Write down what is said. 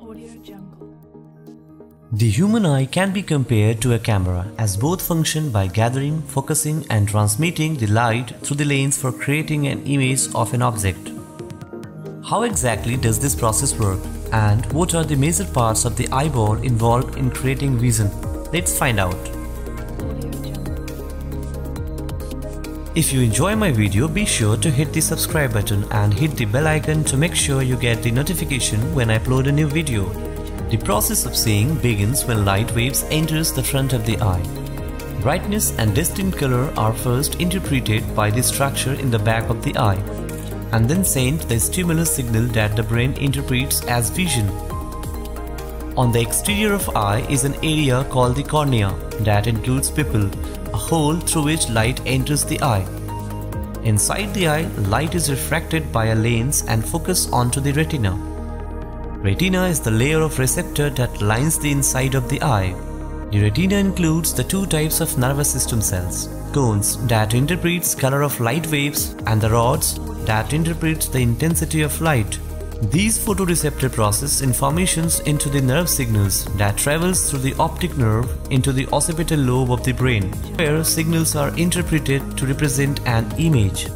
Audio Jungle. The human eye can be compared to a camera, as both function by gathering, focusing and transmitting the light through the lens for creating an image of an object. How exactly does this process work, and what are the major parts of the eyeball involved in creating vision? Let's find out. If you enjoy my video, be sure to hit the subscribe button and hit the bell icon to make sure you get the notification when I upload a new video. The process of seeing begins when light waves enters the front of the eye. Brightness and distinct color are first interpreted by the structure in the back of the eye, and then sent the stimulus signal that the brain interprets as vision. On the exterior of eye is an area called the cornea that includes pupil, a hole through which light enters the eye. Inside the eye, light is refracted by a lens and focused onto the retina. Retina is the layer of receptor that lines the inside of the eye. The retina includes the two types of nervous system cells, cones that interprets color of light waves and the rods that interprets the intensity of light. These photoreceptor process informations into the nerve signals that travels through the optic nerve into the occipital lobe of the brain, where signals are interpreted to represent an image.